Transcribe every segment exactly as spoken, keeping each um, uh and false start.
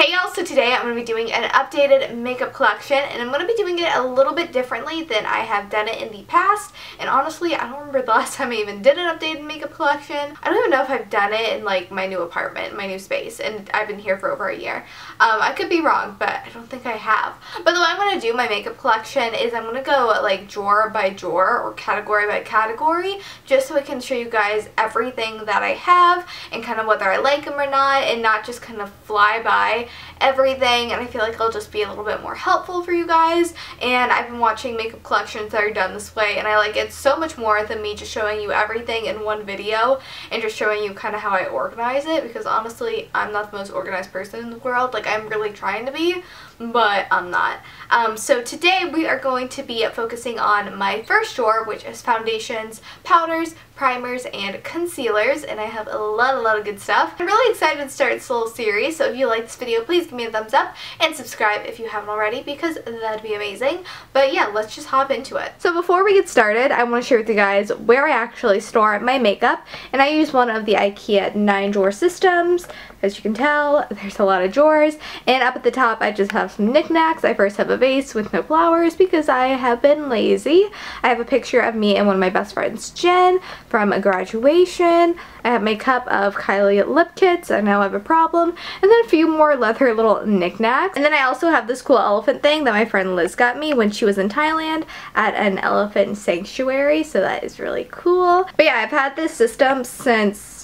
Hey y'all, so today I'm going to be doing an updated makeup collection, and I'm going to be doing it a little bit differently than I have done it in the past. And honestly, I don't remember the last time I even did an updated makeup collection. I don't even know if I've done it in like my new apartment, my new space, and I've been here for over a year. Um, I could be wrong, but I don't think I have. But the way I'm going to do my makeup collection is I'm going to go like drawer by drawer or category by category, just so I can show you guys everything that I have and kind of whether I like them or not, and not just kind of fly by everything. And I feel like it'll just be a little bit more helpful for you guys. And I've been watching makeup collections that are done this way, and I like it so much more than me just showing you everything in one video and just showing you kind of how I organize it, because honestly I'm not the most organized person in the world. Like, I'm really trying to be, but I'm not. Um, so today we are going to be focusing on my first drawer, which is foundations, powders, primers, and concealers, and I have a lot a lot of good stuff. I'm really excited to start this little series, so if you like this video, please give me a thumbs up and subscribe if you haven't already, because that'd be amazing. But yeah, let's just hop into it. So before we get started, I want to share with you guys where I actually store my makeup, and I use one of the IKEA nine drawer systems. As you can tell, there's a lot of drawers, and up at the top I just have some knickknacks. I first have a vase with no flowers because I have been lazy. I have a picture of me and one of my best friends, Jen, from a graduation. I have my cup of Kylie lip kits, I now have a problem, and then a few more leather little knickknacks. And then I also have this cool elephant thing that my friend Liz got me when she was in Thailand at an elephant sanctuary, so that is really cool. But yeah, I've had this system since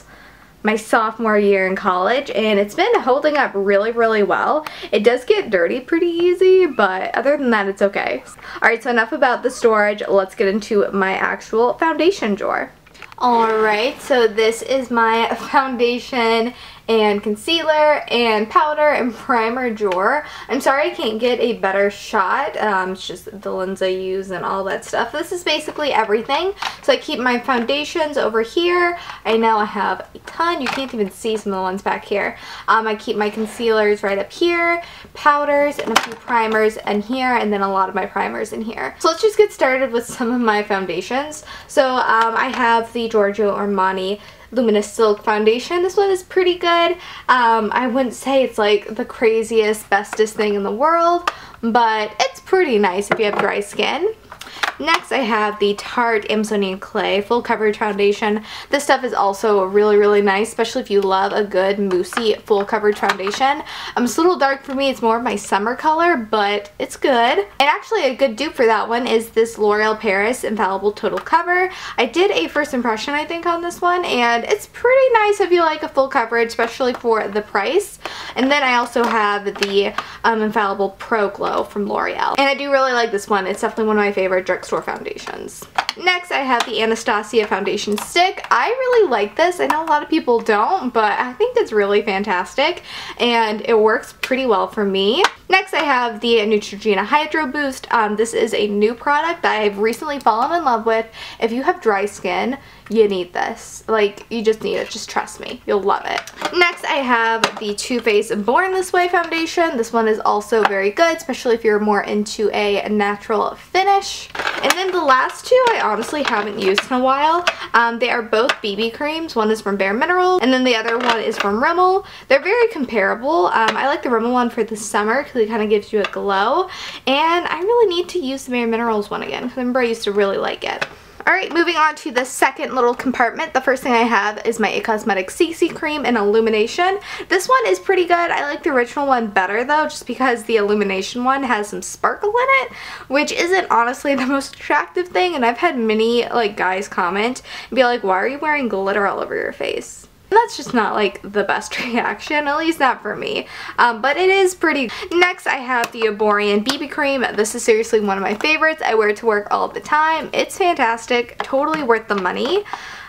my sophomore year in college, and it's been holding up really really well. It does get dirty pretty easy, but other than that it's okay. Alright, so enough about the storage, let's get into my actual foundation drawer. Alright, so this is my foundation and concealer and powder and primer drawer. I'm sorry I can't get a better shot, um, it's just the lens I use and all that stuff. This is basically everything. So I keep my foundations over here. I now have a ton, you can't even see some of the ones back here. Um, I keep my concealers right up here, powders and a few primers in here, and then a lot of my primers in here. So let's just get started with some of my foundations. So um, I have the Giorgio Armani Luminous Silk Foundation. This one is pretty good. Um, I wouldn't say it's like the craziest, bestest thing in the world, but it's pretty nice if you have dry skin. Next, I have the Tarte Amazonian Clay Full Coverage Foundation. This stuff is also really, really nice, especially if you love a good moussey full coverage foundation. Um, it's a little dark for me. It's more of my summer color, but it's good. And actually, a good dupe for that one is this L'Oreal Paris Infallible Total Cover. I did a first impression, I think, on this one, and it's pretty nice if you like a full coverage, especially for the price. And then I also have the um, Infallible Pro Glow from L'Oreal. And I do really like this one. It's definitely one of my favorite drugstore store foundations. Next, I have the Anastasia Foundation Stick. I really like this. I know a lot of people don't, but I think it's really fantastic and it works pretty well for me. Next, I have the Neutrogena Hydro Boost. Um, this is a new product that I've recently fallen in love with. If you have dry skin, you need this. Like, you just need it. Just trust me. You'll love it. Next, I have the Too Faced Born This Way Foundation. This one is also very good, especially if you're more into a natural finish. And then the last two I honestly haven't used in a while. Um, they are both B B creams. One is from Bare Minerals, and then the other one is from Rimmel. They're very comparable. Um, I like the Rimmel one for the summer because it kind of gives you a glow. And I really need to use the Bare Minerals one again because I remember I used to really like it. Alright, moving on to the second little compartment. The first thing I have is my It Cosmetics C C Cream and Illumination. This one is pretty good. I like the original one better though, just because the Illumination one has some sparkle in it, which isn't honestly the most attractive thing, and I've had many like guys comment and be like, why are you wearing glitter all over your face? And that's just not like the best reaction, at least not for me, um, but it is pretty. Next, I have the Arbonne B B Cream. This is seriously one of my favorites. I wear it to work all the time. It's fantastic, totally worth the money.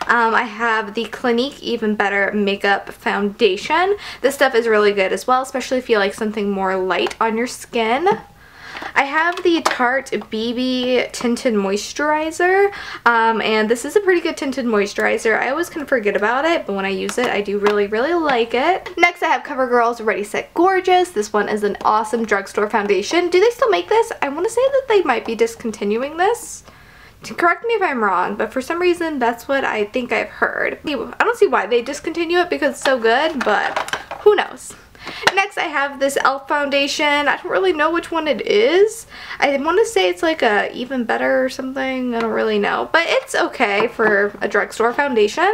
Um, I have the Clinique Even Better Makeup Foundation. This stuff is really good as well, especially if you like something more light on your skin. I have the Tarte B B Tinted Moisturizer, um, and this is a pretty good tinted moisturizer. I always kind of forget about it, but when I use it, I do really, really like it. Next, I have CoverGirl's Ready, Set, Gorgeous. This one is an awesome drugstore foundation. Do they still make this? I want to say that they might be discontinuing this. Correct me if I'm wrong, but for some reason, that's what I think I've heard. I don't see why they discontinue it because it's so good, but who knows. Next, I have this e l f foundation. I don't really know which one it is. I want to say it's like a Even Better or something. I don't really know, but it's okay for a drugstore foundation.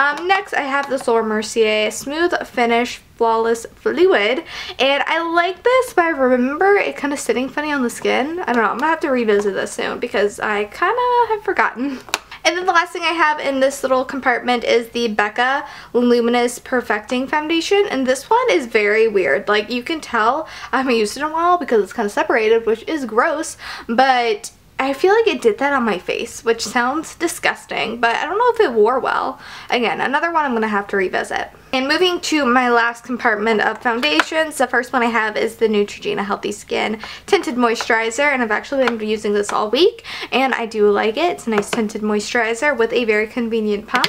Um, next, I have this Laura Mercier Smooth Finish Flawless Fluid, and I like this, but I remember it kind of sitting funny on the skin. I don't know. I'm gonna have to revisit this soon because I kind of have forgotten. And then the last thing I have in this little compartment is the Becca Luminous Perfecting Foundation. And this one is very weird. Like, you can tell I haven't used it in a while because it's kind of separated, which is gross. But I feel like it did that on my face, which sounds disgusting, but I don't know if it wore well. Again, another one I'm going to have to revisit. And moving to my last compartment of foundations, the first one I have is the Neutrogena Healthy Skin Tinted Moisturizer, and I've actually been using this all week, and I do like it. It's a nice tinted moisturizer with a very convenient pump.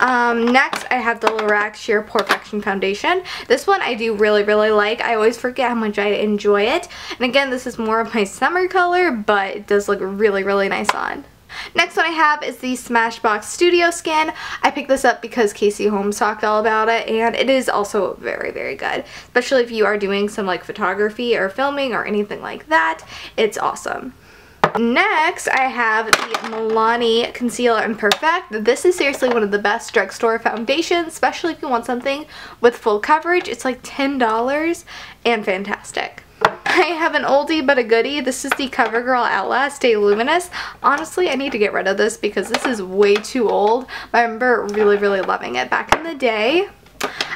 Um, next, I have the Lorac Sheer Perfection Foundation. This one I do really, really like. I always forget how much I enjoy it. And again, this is more of my summer color, but it does look really, really nice on. Next one I have is the Smashbox Studio Skin. I picked this up because Casey Holmes talked all about it, and it is also very, very good. Especially if you are doing some like photography or filming or anything like that. It's awesome. Next, I have the Milani Conceal and Perfect. This is seriously one of the best drugstore foundations, especially if you want something with full coverage. It's like ten dollars and fantastic. I have an oldie but a goodie. This is the CoverGirl Outlast Stay Luminous. Honestly, I need to get rid of this because this is way too old. I remember really, really loving it back in the day.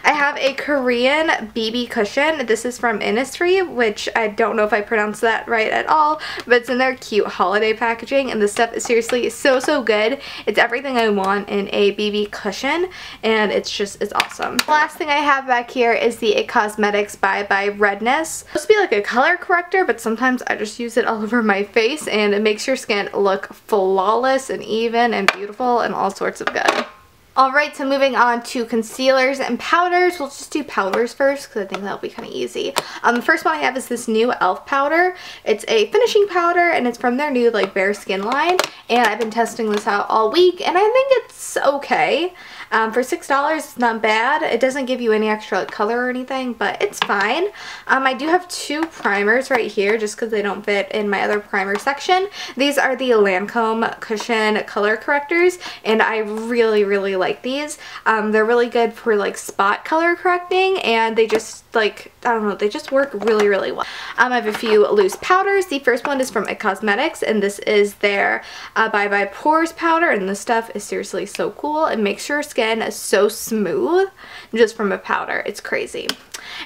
I have a Korean B B cushion. This is from Innisfree, which I don't know if I pronounced that right at all, but it's in their cute holiday packaging, and this stuff is seriously so, so good. It's everything I want in a B B cushion, and it's just, it's awesome. The last thing I have back here is the It Cosmetics Bye Bye Redness. It's supposed to be like a color corrector, but sometimes I just use it all over my face, and it makes your skin look flawless and even and beautiful and all sorts of good. Alright, so moving on to concealers and powders. We'll just do powders first because I think that'll be kind of easy. Um, the first one I have is this new e l f powder. It's a finishing powder, and it's from their new like Bare Skin line. And I've been testing this out all week, and I think it's okay. Um, for six dollars, it's not bad. It doesn't give you any extra like, color or anything, but it's fine. Um, I do have two primers right here just because they don't fit in my other primer section. These are the Lancome Cushion Color Correctors, and I really, really like like these. Um, they're really good for like spot color correcting, and they just like, I don't know, they just work really, really well. Um, I have a few loose powders. The first one is from It Cosmetics, and this is their uh, Bye Bye Pores powder, and this stuff is seriously so cool. It makes your skin so smooth just from a powder. It's crazy.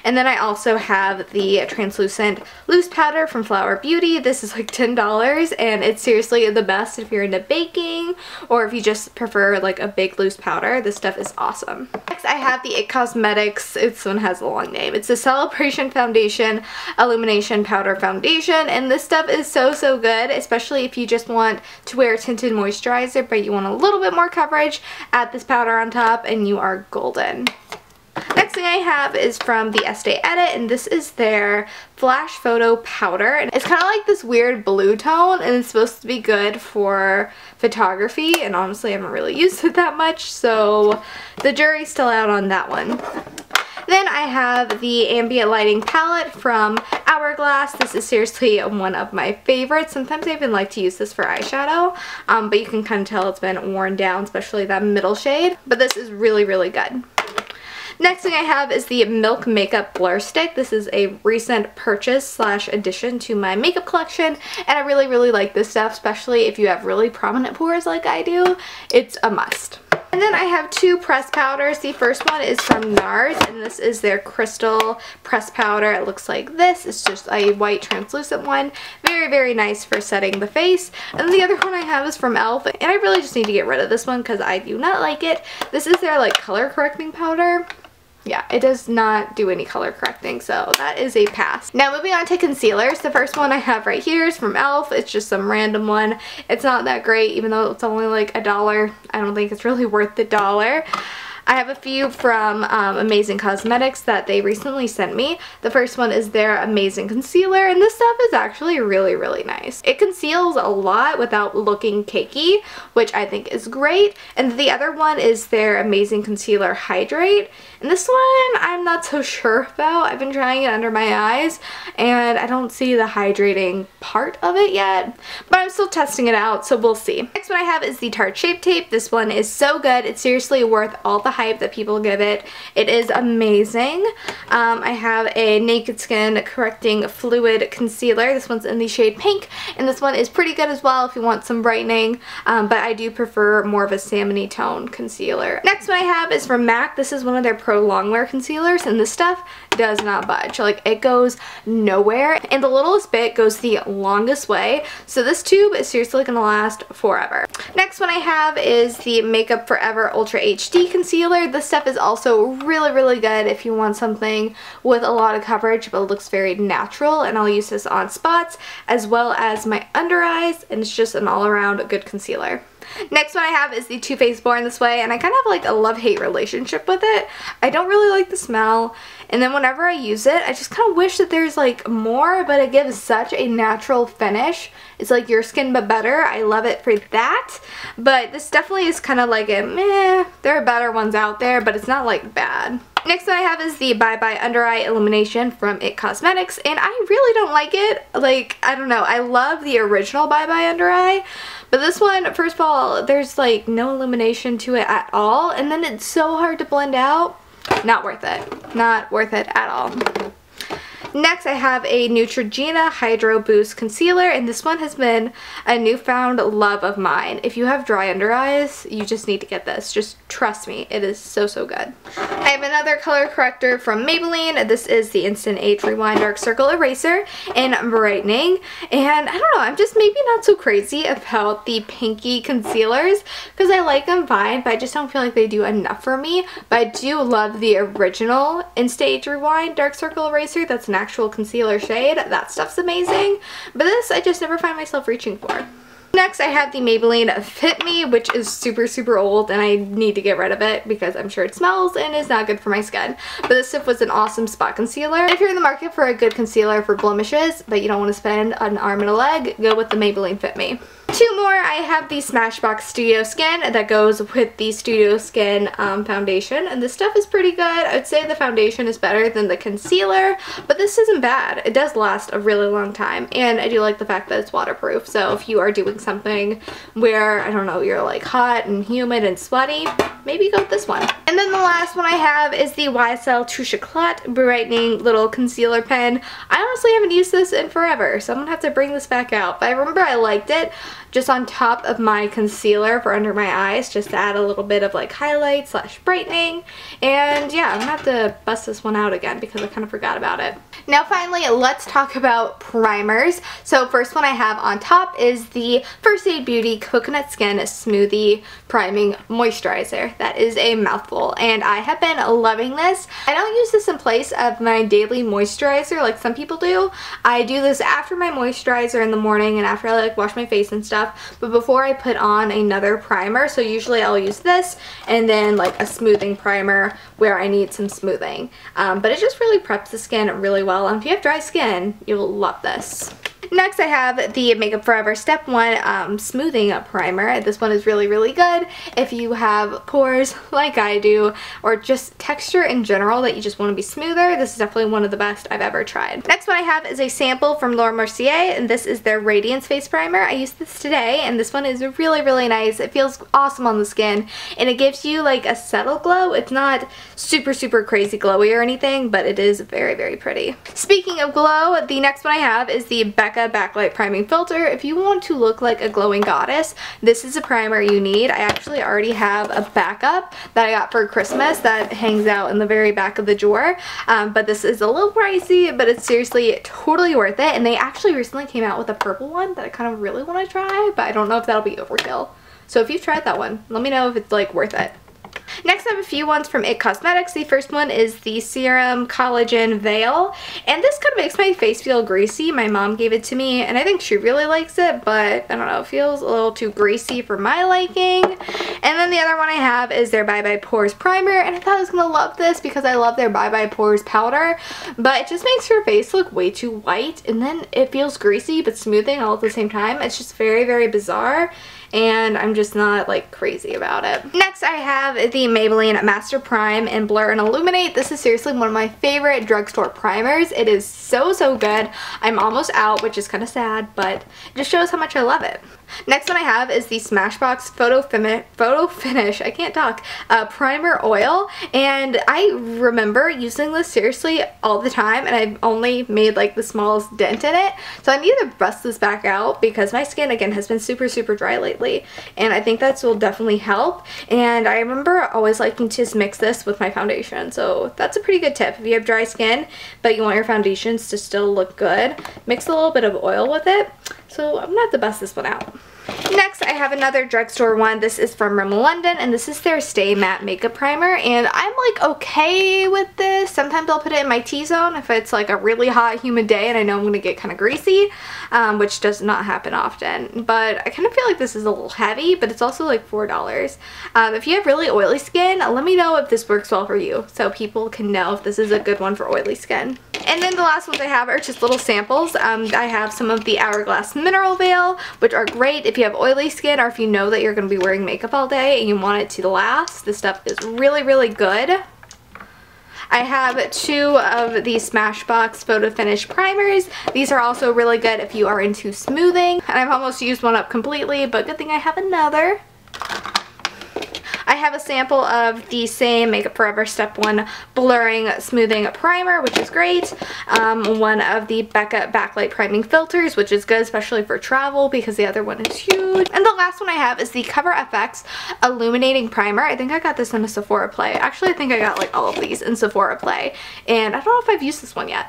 And then I also have the translucent loose powder from Flower Beauty. This is like ten dollars, and it's seriously the best if you're into baking or if you just prefer like a big loose powder. This stuff is awesome. Next I have the It Cosmetics, this one has a long name, it's the Celebration Foundation Illumination Powder Foundation, and this stuff is so, so good, especially if you just want to wear a tinted moisturizer but you want a little bit more coverage. Add this powder on top and you are golden. Next thing I have is from the Estee Edit, and this is their Flash Photo Powder. And it's kind of like this weird blue tone, and it's supposed to be good for photography, and honestly I haven't really used it that much, so the jury's still out on that one. Then I have the Ambient Lighting Palette from Hourglass. This is seriously one of my favorites. Sometimes I even like to use this for eyeshadow, um, but you can kind of tell it's been worn down, especially that middle shade. But this is really, really good. Next thing I have is the Milk Makeup Blur Stick. This is a recent purchase slash addition to my makeup collection, and I really, really like this stuff, especially if you have really prominent pores like I do. It's a must. And then I have two pressed powders. The first one is from NARS, and this is their Crystal Pressed Powder. It looks like this. It's just a white translucent one. Very, very nice for setting the face. And the other one I have is from e l f, and I really just need to get rid of this one because I do not like it. This is their like color correcting powder. Yeah, it does not do any color correcting, so that is a pass. Now moving on to concealers. The first one I have right here is from e l f. It's just some random one. It's not that great, even though it's only like a dollar. I don't think it's really worth the dollar. I have a few from um, Amazing Cosmetics that they recently sent me. The first one is their Amazing Concealer, and this stuff is actually really, really nice. It conceals a lot without looking cakey, which I think is great. And the other one is their Amazing Concealer Hydrate, And this one I'm not so sure about. I've been trying it under my eyes and I don't see the hydrating part of it yet, but I'm still testing it out, so we'll see. Next one I have is the Tarte Shape Tape. This one is so good. It's seriously worth all the hype that people give it. It is amazing. Um, I have a Naked Skin Correcting Fluid Concealer. This one's in the shade Pink, and this one is pretty good as well if you want some brightening, um, but I do prefer more of a salmony tone concealer. Next one I have is from M A C. This is one of their Pro Longwear concealers, and this stuff does not budge. Like, it goes nowhere, and the littlest bit goes the longest way, so this tube is seriously gonna last forever. Next one I have is the Makeup Forever Ultra H D Concealer. This stuff is also really, really good if you want something with a lot of coverage, but it looks very natural, and I'll use this on spots as well as my under eyes, and it's just an all-around good concealer. Next one I have is the Too Faced Born This Way, and I kind of have like a love-hate relationship with it. I don't really like the smell, and then whenever I use it, I just kind of wish that there's like more, but it gives such a natural finish. It's like your skin but better. I love it for that, but this definitely is kind of like a meh. There are better ones out there, but it's not like bad. Next one I have is the Bye Bye Under Eye Illumination from It Cosmetics, and I really don't like it. Like, I don't know. I love the original Bye Bye Under Eye, but this one, first of all, there's like no illumination to it at all, and then it's so hard to blend out. Not worth it. Not worth it at all. Next, I have a Neutrogena Hydro Boost Concealer, and this one has been a newfound love of mine. If you have dry under eyes, you just need to get this. Just trust me. It is so, so good. I have another color corrector from Maybelline. This is the Instant Age Rewind Dark Circle Eraser in Brightening, and I don't know. I'm just maybe not so crazy about the pinky concealers because I like them fine, but I just don't feel like they do enough for me, but I do love the original Instant Age Rewind Dark Circle Eraser. That's an actual concealer shade. That stuff's amazing, but this I just never find myself reaching for. Next I have the Maybelline Fit Me, which is super super old, and I need to get rid of it because I'm sure it smells and is not good for my skin, but this stuff was an awesome spot concealer. If you're in the market for a good concealer for blemishes but you don't want to spend an arm and a leg, go with the Maybelline Fit Me. Two more, I have the Smashbox Studio Skin that goes with the Studio Skin um, foundation, and this stuff is pretty good. I'd say the foundation is better than the concealer, but this isn't bad. It does last a really long time, and I do like the fact that it's waterproof, so if you are doing something where, I don't know, you're like hot and humid and sweaty, maybe go with this one. And then the last one I have is the Y S L True Chocolat Brightening Little Concealer Pen. I honestly haven't used this in forever, so I'm gonna have to bring this back out, but I remember I liked it just on top of my concealer for under my eyes, just to add a little bit of like highlight slash brightening. And yeah, I'm gonna have to bust this one out again because I kind of forgot about it. Now finally, let's talk about primers. So first one I have on top is the First Aid Beauty Coconut Skin Smoothie Priming Moisturizer. That is a mouthful, and I have been loving this. I don't use this in place of my daily moisturizer like some people do. I do this after my moisturizer in the morning and after I like wash my face and stuff, but before I put on another primer. So usually I'll use this and then like a smoothing primer where I need some smoothing, um, but it just really preps the skin really well, and if you have dry skin, you'll love this. Next I have the Makeup Forever Step one um, Smoothing Primer. This one is really, really good if you have pores like I do, or just texture in general that you just want to be smoother. This is definitely one of the best I've ever tried. Next one I have is a sample from Laura Mercier, and this is their Radiance Face Primer. I used this today, and this one is really, really nice. It feels awesome on the skin, and it gives you like a subtle glow. It's not super, super crazy glowy or anything, but it is very, very pretty. Speaking of glow, the next one I have is the Becca Backlight Priming Filter. If you want to look like a glowing goddess, this is a primer you need. I actually already have a backup that I got for Christmas that hangs out in the very back of the drawer, um, but this is a little pricey, but it's seriously totally worth it, and they actually recently came out with a purple one that I kind of really want to try, but I don't know if that'll be overkill. So if you've tried that one, let me know if it's like worth it. Next I have a few ones from It Cosmetics. The first one is the Serum Collagen Veil, and this kind of makes my face feel greasy. My mom gave it to me, and I think she really likes it, but I don't know, it feels a little too greasy for my liking. And then the other one I have is their Bye Bye Pores Primer, and I thought I was going to love this because I love their Bye Bye Pores powder, but it just makes your face look way too white, and then it feels greasy but smoothing all at the same time. It's just very, very bizarre. and I'm just not like crazy about it. Next I have the Maybelline Master Prime in Blur and Illuminate. This is seriously one of my favorite drugstore primers. It is so, so good. I'm almost out, which is kind of sad, but it just shows how much I love it. Next one I have is the Smashbox Photo, Fimi Photo Finish, I can't talk, uh, Primer Oil, and I remember using this seriously all the time, and I've only made like the smallest dent in it, so I need to bust this back out because my skin, again, has been super, super dry lately, and I think that will definitely help, and I remember always liking to just mix this with my foundation, so that's a pretty good tip. If you have dry skin, but you want your foundations to still look good, mix a little bit of oil with it. So I'm gonna have to bust this one out. Next, I have another drugstore one. This is from Rimmel London, and this is their Stay Matte Makeup Primer, and I'm like okay with this. Sometimes I'll put it in my T-zone if it's like a really hot, humid day and I know I'm going to get kind of greasy, um, which does not happen often. But I kind of feel like this is a little heavy, but it's also like four dollars. Um, if you have really oily skin, let me know if this works well for you so people can know if this is a good one for oily skin. And then the last ones I have are just little samples. Um, I have some of the Hourglass Mineral Veil, which are great if you have oily skin or if you know that you're going to be wearing makeup all day and you want it to last. This stuff is really, really good. I have two of the Smashbox Photo Finish primers. These are also really good if you are into smoothing. And I've almost used one up completely, but good thing I have another. I have a sample of the same Makeup Forever Step one Blurring Smoothing Primer, which is great. Um, one of the Becca Backlight Priming Filters, which is good, especially for travel because the other one is huge. And the last one I have is the Cover F X Illuminating Primer. I think I got this in a Sephora Play. Actually, I think I got like all of these in Sephora Play. And I don't know if I've used this one yet.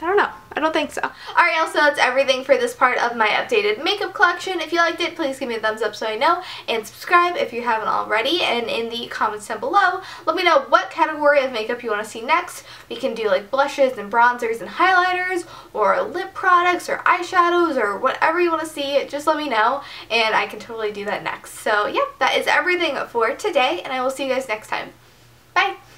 I don't know. I don't think so. Alright, y'all, so that's everything for this part of my updated makeup collection. If you liked it, please give me a thumbs up so I know, and subscribe if you haven't already, and in the comments down below, let me know what category of makeup you want to see next. We can do like blushes and bronzers and highlighters, or lip products, or eyeshadows, or whatever you want to see, just let me know, and I can totally do that next. So yeah, that is everything for today, and I will see you guys next time.